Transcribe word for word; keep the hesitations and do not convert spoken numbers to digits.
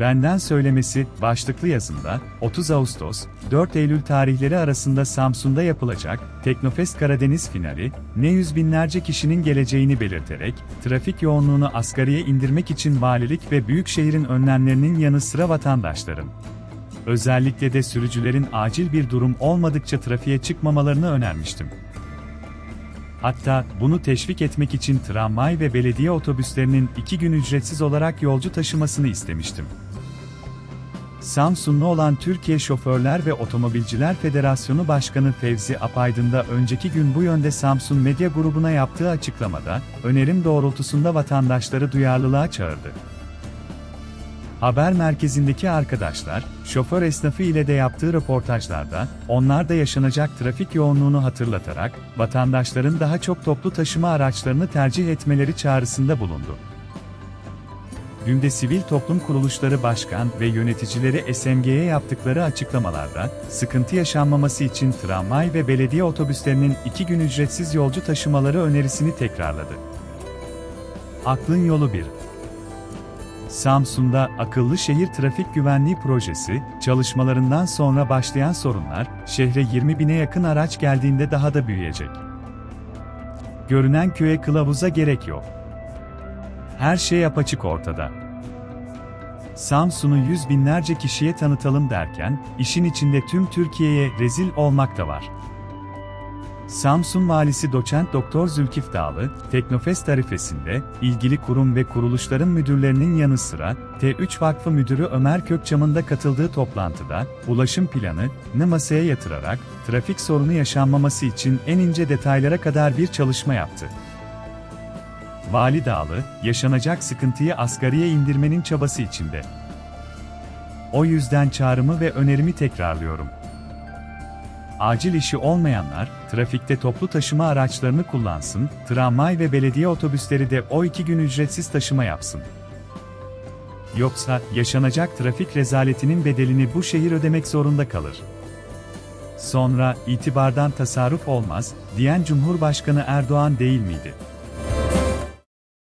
Benden Söylemesi başlıklı yazımda, otuz Ağustos, dört Eylül tarihleri arasında Samsun'da yapılacak Teknofest Karadeniz finali, ne yüz binlerce kişinin geleceğini belirterek, trafik yoğunluğunu asgariye indirmek için valilik ve büyükşehirin önlemlerinin yanı sıra vatandaşların, özellikle de sürücülerin acil bir durum olmadıkça trafiğe çıkmamalarını önermiştim. Hatta bunu teşvik etmek için tramvay ve belediye otobüslerinin iki gün ücretsiz olarak yolcu taşımasını istemiştim. Samsunlu olan Türkiye Şoförler ve Otomobilciler Federasyonu Başkanı Fevzi Apaydın da önceki gün bu yönde Samsun Medya Grubu'na yaptığı açıklamada, önerim doğrultusunda vatandaşları duyarlılığa çağırdı. Haber merkezindeki arkadaşlar, şoför esnafı ile de yaptığı röportajlarda, onlar da yaşanacak trafik yoğunluğunu hatırlatarak, vatandaşların daha çok toplu taşıma araçlarını tercih etmeleri çağrısında bulundu. Günde Sivil Toplum Kuruluşları Başkan ve yöneticileri S M G'ye yaptıkları açıklamalarda, sıkıntı yaşanmaması için tramvay ve belediye otobüslerinin iki gün ücretsiz yolcu taşımaları önerisini tekrarladı. Aklın yolu bir. Samsun'da Akıllı Şehir Trafik Güvenliği Projesi, çalışmalarından sonra başlayan sorunlar, şehre yirmi bine yakın araç geldiğinde daha da büyüyecek. Görünen köye kılavuza gerek yok. Her şey apaçık ortada. Samsun'u yüz binlerce kişiye tanıtalım derken, işin içinde tüm Türkiye'ye rezil olmak da var. Samsun Valisi Doçent Doktor Zülkif Dağlı, Teknofest tarifesinde, ilgili kurum ve kuruluşların müdürlerinin yanı sıra, T üç Vakfı Müdürü Ömer Kökçam'ın da katıldığı toplantıda, ulaşım planını masaya yatırarak, trafik sorunu yaşanmaması için en ince detaylara kadar bir çalışma yaptı. Vali Dağlı, yaşanacak sıkıntıyı asgariye indirmenin çabası içinde. O yüzden çağrımı ve önerimi tekrarlıyorum. Acil işi olmayanlar, trafikte toplu taşıma araçlarını kullansın, tramvay ve belediye otobüsleri de o iki gün ücretsiz taşıma yapsın. Yoksa, yaşanacak trafik rezaletinin bedelini bu şehir ödemek zorunda kalır. Sonra, itibardan tasarruf olmaz, diyen Cumhurbaşkanı Erdoğan değil miydi?